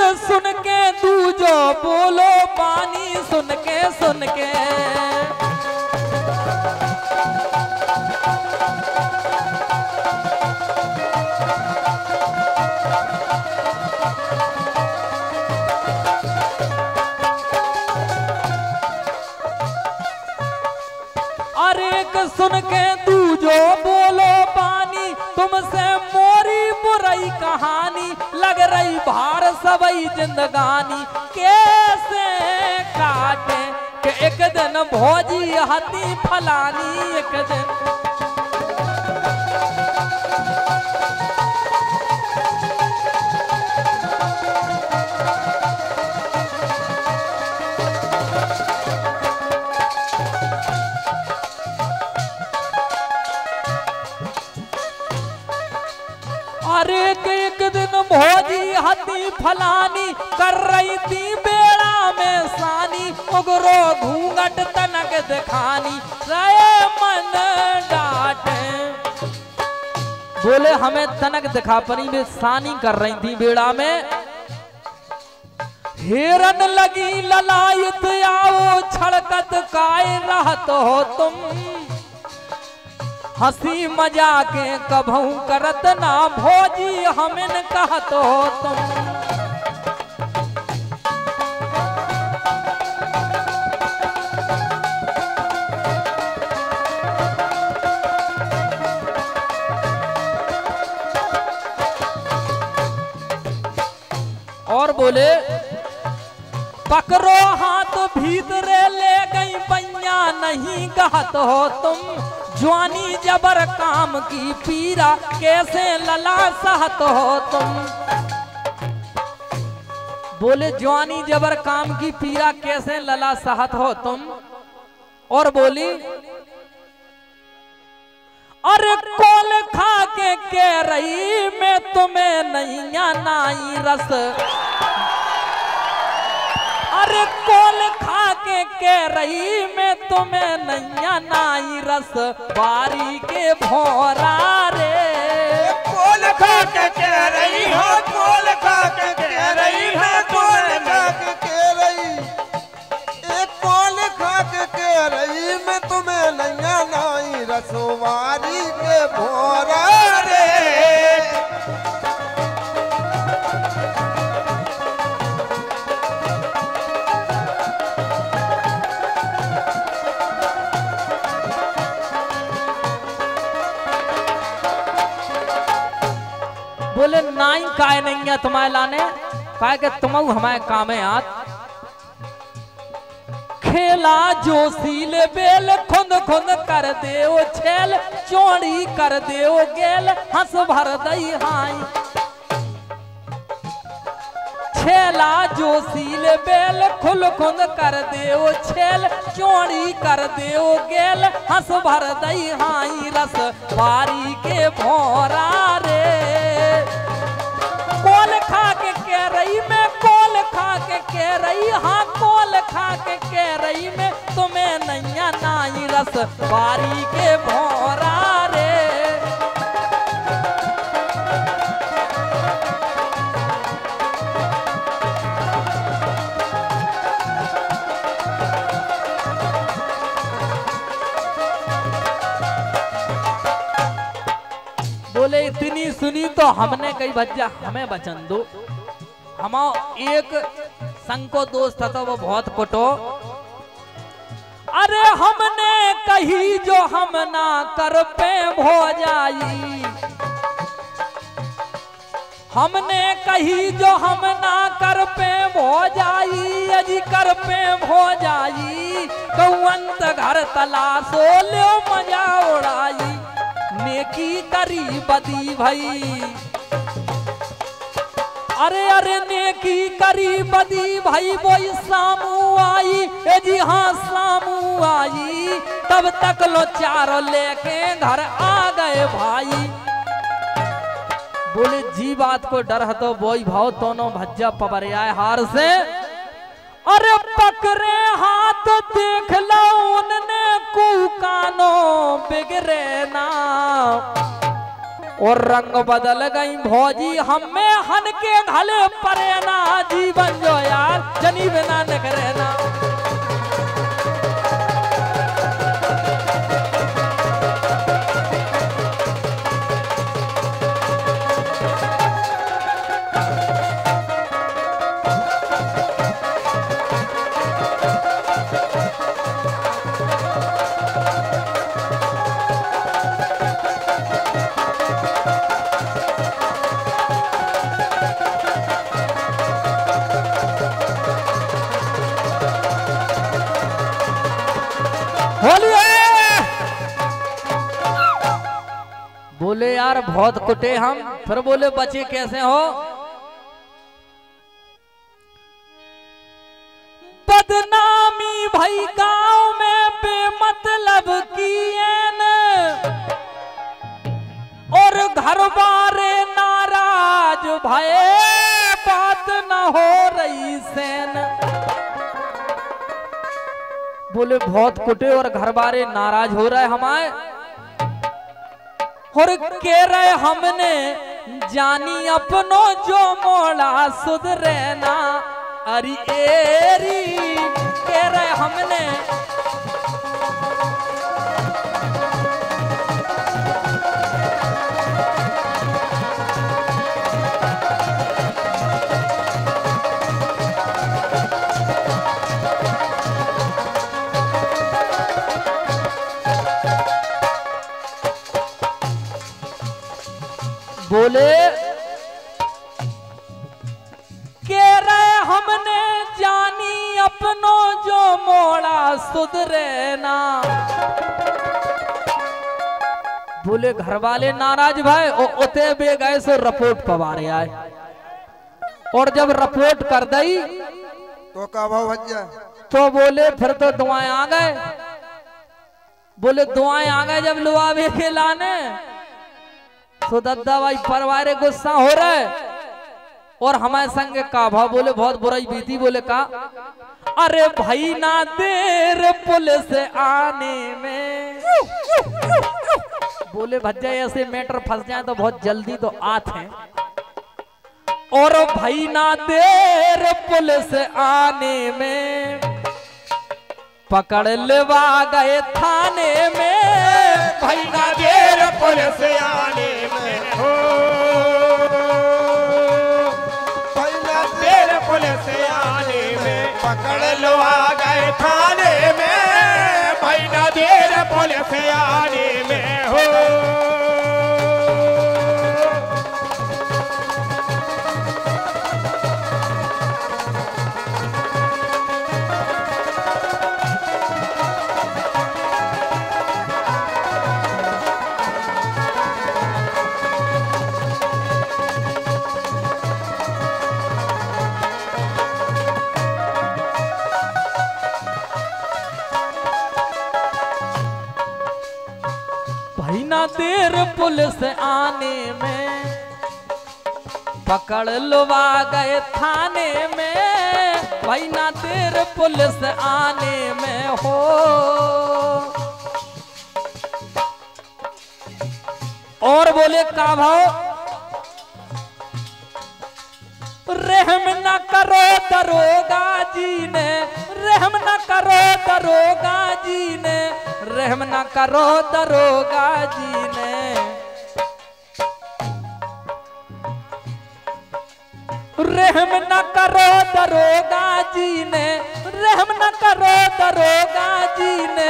नानक सुन के दूजो बोलो पानी सुन के अरेक सुन के दूजो बोलो पानी तुमसे मोरी बुराई कहानी लग रही भार सबई जिंदगानी कैसे काटे के एक दिन भौजी हती फलानी एक दिन भौजी हती फलानी कर रही थी बेड़ा में सानी उगरो घूंघट तनक दिखानी रहे मन डाटे बोले हमें तनक दिखा परी में सानी कर रही थी बेड़ा में हिरन लगी ललायत आओ छड़कत काय रहत हो तुम हंसी मजाके कभू करत ना भौजी हमन कहत हो तुम और बोले पकड़ो हाथ भीतरे ले गई पैया नहीं कहत हो तुम जवानी जबर काम की पीरा कैसे लला सहत हो तुम बोले जवानी जबर काम की पीरा कैसे लला सहत हो तुम और बोली अरे कोल खा के कह रही मैं तुम्हें नहीं आना ही रस अरे कोल खा के कह रही मैं तुम्हें नैया नाई रस बारी के भौरा रे कोल खा के कह रही हो कोल खा के कह रही है कोल खा के कह रही एक कोल खा के कह रही मैं तुम्हें नैया नाई रस बारी के भौरा रे बोले नाई काय नहीं है तुम्हारे लाने काय के तुम हमारे काम है यार खेला जो सील बेल खुंद खुंद कर देओ छेल चौड़ी कर देओ गेल हंस भर दई हाई खेला जो सील बेल खुल खुंद कर देओ छेल चौड़ी कर देओ गेल हंस भर दई हाई रस बारी के भौरा रे कोल खा के कह रही मैं कोल खा के कह रही हाँ कोल खा के कह रही मैं तुम्हें नैया नाई रस बारी के भौरा रे बोले इतनी सुनी तो हमने कई बच्चा हमें बचन दो हम एक संको दोस्त था वो बहुत कुटो अरे हमने कही जो हम ना कर पे हो जाई हमने कही जो हम ना कर पे हो जाई अजी कर पे हो जाई कौवंत घर तलाशो लो मजा उड़ाई नेकी करी बदी भाई अरे अरे नेकी करी बदी भाई वो सामू आई ए जी हाँ सामू आई तब तक लो चारो लेके घर आ गए भाई बोले जी बात को डर है तो बोई भाव दोनों भज्जा पबरिया हार से अरे पकड़े हाथ देख लो उनने कुकानो बिगरे ना और रंग बदल गई भौजी हमें हन के घले परेना जीवन जो यार जनी बिना न करेना। बोले यार बहुत कुटे हम, फिर बोले बचे कैसे हो। बदनामी भाई गांव में बेमतलब किए ने और घर बारे नाराज भाई बात न हो रही सेन। बोले बहुत कुटे और घर बारे नाराज हो रहे हमारे और कह रहे हमने जानी अपनों जो मोड़ा सुधरेना। अरे एरी कह रहे हमने बोले कह रहे हमने जानी अपनों जो मोड़ा सुधरे ना। बोले घर वाले नाराज भाई उते बे गए सो रिपोर्ट पवा रहे आए और जब रिपोर्ट कर दई तो का भाव भज्जा तो बोले फिर तो दुआएं आ गए। बोले दुआएं आ गए जब लुआवे के लाने तो दद्दा भाई परवारे गुस्सा हो रहा है और हमारे संग का भाव बोले बहुत बुराई बीती। बोले का अरे भाई ना देर पुलिस आने में। बोले भज्जा ऐसे मैटर फंस जाए तो बहुत जल्दी तो आते हैं और भाई ना देर पुलिस आने में पकड़ लेवा गए थाने में। भाई ना देर पुलिस आने पकड़ लो आ गए थाने में। भाई ना देर पुलिस आने में हो। ना देर पुलिस आने में पकड़ लुवा गए थाने में। भाई ना देर पुलिस आने में हो। और बोले का भाव रहम न करो दरोगा जी ने। रहम न करो दरोगा जी ने। रहम ना करो दरोगा जी ने। रहम ना करो दरोगा जी ने। रहम ना करो दरोगा जी ने।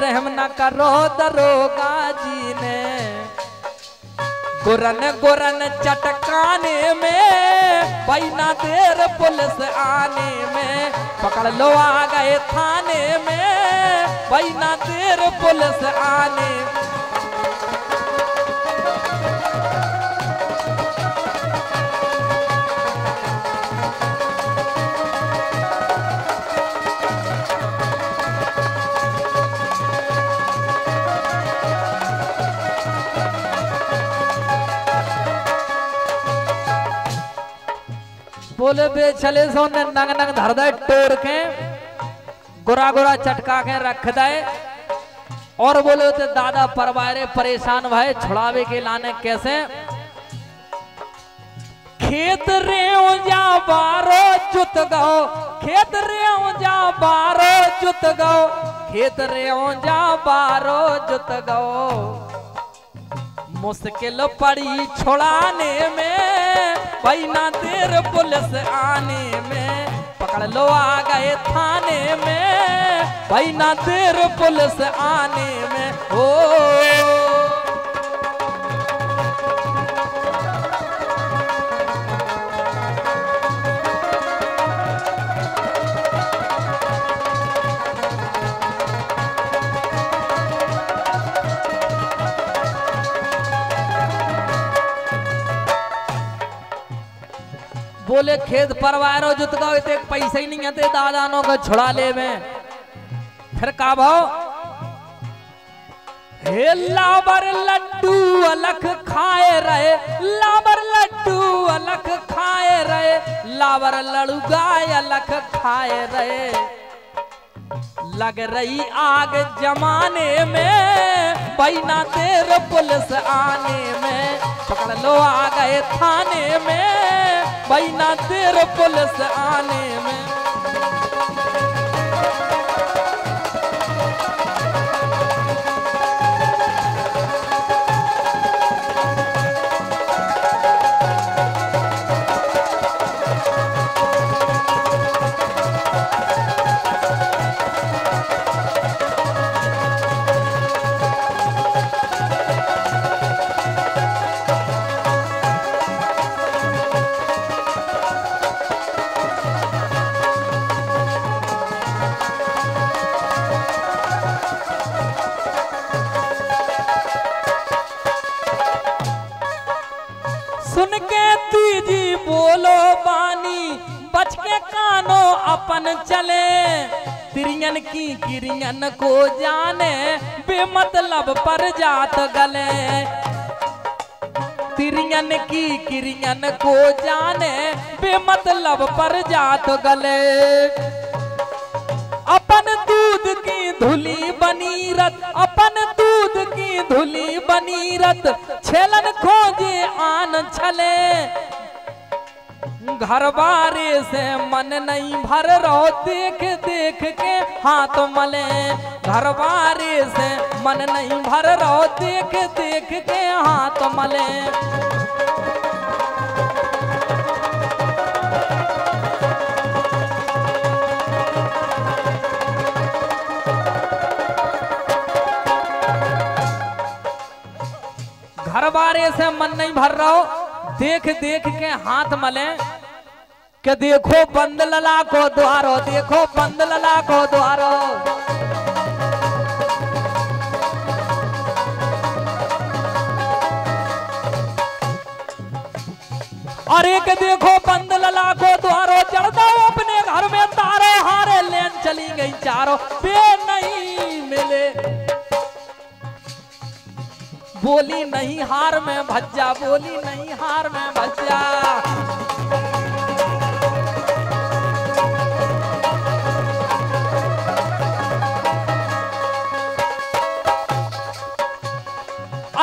रहम ना करो दरोगा जी ने। गुरन गुरन चटकाने में भाई ना देर पुलिस आने में पकड़ लो आ गए थाने में। भाई ना देर पुलिस आने बोले बे चले सो ने नंग नंग धर दे टोर के गुरा गुरा चटका के रख दे और बोले थे दादा परवारे परेशान भाई छुड़ावे के लाने कैसे खेत रे जा बारो जुत गाओ खेत रे जा बारो जुत गाओ खेत रे जा बारो जुत गाओ मुश्किल पड़ी छुड़ाने में भाई ना देर पुलिस आने में पकड़ लो आ गए थाने में भाई ना देर पुलिस आने में हो बोले खेत परवारो जुत का इतने पैसे ही नहीं आते दादानों का छुड़ा ले में फिर का भाव हे लाबर लड्डू अलग खाए रहे लाबर लड्डू अलग खाए रहे लाबर लड़ू गाय अलग खाए रहे लग रही आग जमाने में बैना तेरे पुलिस आने में पकड़ लो आ गए थाने में बैना तेरे पुलिस आने में अपन चले तिरियन की गिरियन को जाने बेमतलब पर जात गले तिरियन की गिरियन को जाने बेमतलब पर जात गले अपन दूध की धुली बनी रत अपन दूध की धुली बनी रत छेलन खोजे आन छले घर बारे से मन नहीं भर रहो देख देख के हाथ मले घर बारे से मन नहीं भर रहो देख देख के हाथ मले घर बारे से मन नहीं भर रहो देख देख के हाथ मले के देखो बंद लला को द्वारो देखो बंद लला को द्वारो और एक देखो बंद लला को द्वारो चढ़ता अपने घर में तारो हारे लेन चली गई चारो पे नहीं मिले बोली नहीं हार में भज्जा बोली नहीं हार में भज्जा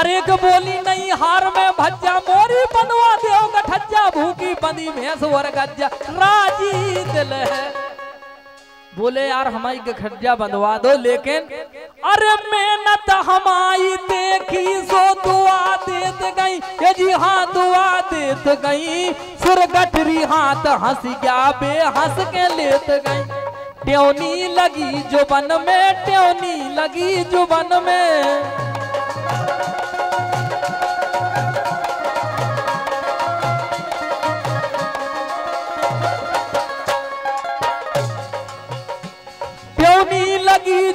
अरे एक बोली नहीं हार में भज्जा मोरी बनवा देव गठज्जा भूखी बंदी भैंस वर गज्जा राजी दिल है बोले यार हमारी गठज्जा बंधवा दो लेकिन अरे मेहनत हमारी देखी सो दुआ देत गई ये जी हाँ दुआ देत गई सुर गठरी हाथ हंस गया बे हंस के लेत गई ट्योनी लगी जुबन में ट्योनी लगी जुबन में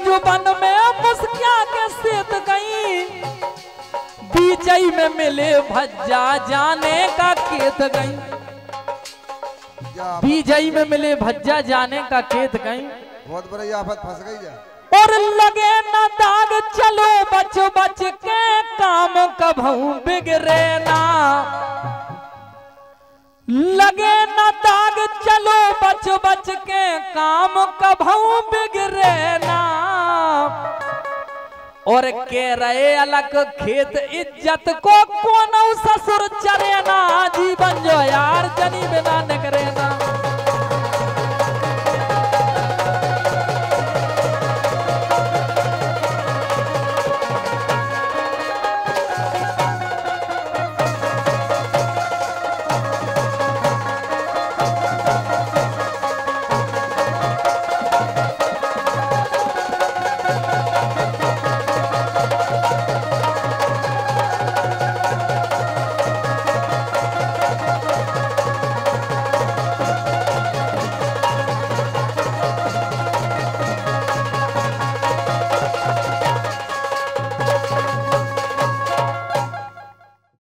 जुबान में मुस्किया के सेत गई बीचई में मिले भज्जा जाने का केत गई बीचई में मिले भज्जा जाने का केत गई बहुत बड़ी आफत फंस गई जा और लगे ना दाग चलो बच बच के काम कभू बिगड़े ना लगे ना दाग चलो बच बच के काम कभू बिगड़े ना और के रहे अलग खेत इज्जत को कोनो ससुर चरे ना, जीवन जो यार जनी बिना न करे ना।